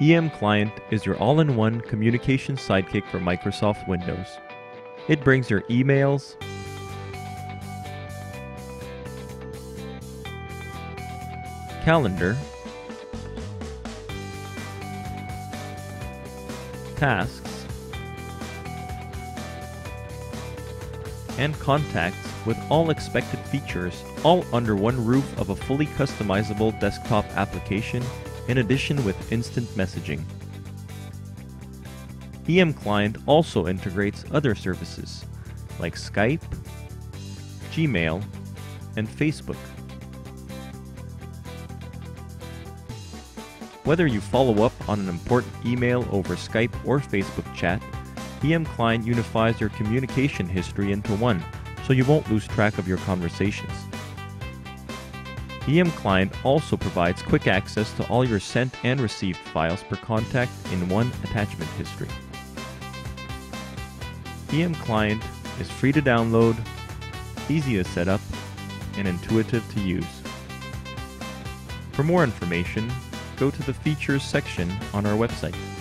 EM Client is your all-in-one communication sidekick for Microsoft Windows. It brings your emails, calendar, tasks, and contacts with all expected features, all under one roof of a fully customizable desktop application, in addition with instant messaging. EM Client also integrates other services like Skype, Gmail, and Facebook. Whether you follow up on an important email over Skype or Facebook chat, EM Client unifies your communication history into one, so you won't lose track of your conversations. EM Client also provides quick access to all your sent and received files per contact in one attachment history. EM Client is free to download, easy to set up, and intuitive to use. For more information, go to the Features section on our website.